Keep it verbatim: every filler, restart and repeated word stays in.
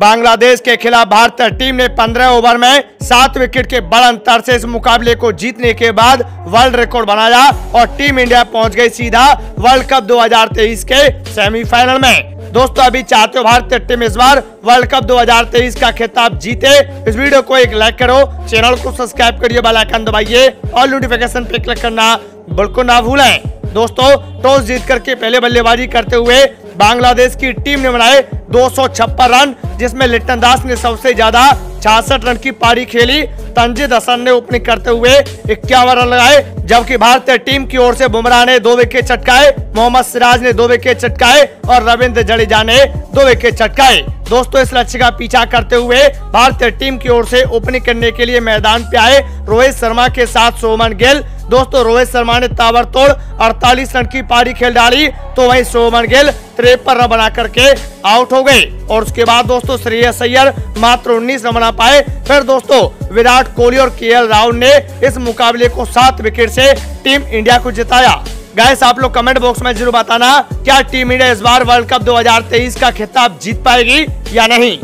बांग्लादेश के खिलाफ भारतीय टीम ने पंद्रह ओवर में सात विकेट के बड़े अंतर से इस मुकाबले को जीतने के बाद वर्ल्ड रिकॉर्ड बनाया और टीम इंडिया पहुंच गई सीधा वर्ल्ड कप दो हज़ार तेईस के सेमीफाइनल में। दोस्तों अभी चाहते हो भारतीय टीम इस बार वर्ल्ड कप दो हज़ार तेईस का खिताब जीते, इस वीडियो को एक लाइक करो, चैनल को सब्सक्राइब करिए, बेल आइकन दबाइए और नोटिफिकेशन पे क्लिक करना बिल्कुल ना भूलें। दोस्तों टॉस जीत करके पहले बल्लेबाजी करते हुए बांग्लादेश की टीम ने बनाए दो सौ छप्पन रन, जिसमें लिटन दास ने सबसे ज्यादा छियासठ रन की पारी खेली। तंजिम हसन ने ओपनिंग करते हुए इक्यावन रन लगाए, जबकि भारतीय टीम की ओर से बुमराह ने दो विकेट चटकाए, मोहम्मद सिराज ने दो विकेट चटकाए और रविंद्र जडेजा ने दो विकेट चटकाए। दोस्तों इस लक्ष्य का पीछा करते हुए भारतीय टीम की ओर से ओपनिंग करने के लिए मैदान पे आए रोहित शर्मा के साथ सोमन गेल। दोस्तों रोहित शर्मा ने ताबड़तोड़ अड़तालीस रन की पारी खेल डाली, तो वहीं सोमन गेल तिरपन रन बना करके आउट हो गए। और उसके बाद दोस्तों श्रेयस अय्यर मात्र उन्नीस रन बना पाए। फिर दोस्तों विराट कोहली और के एल राहुल ने इस मुकाबले को सात विकेट से टीम इंडिया को जिताया। गाइस आप लोग कमेंट बॉक्स में जरूर बताना, क्या टीम इंडिया इस बार वर्ल्ड कप दो हज़ार तेईस का खिताब जीत पाएगी या नहीं।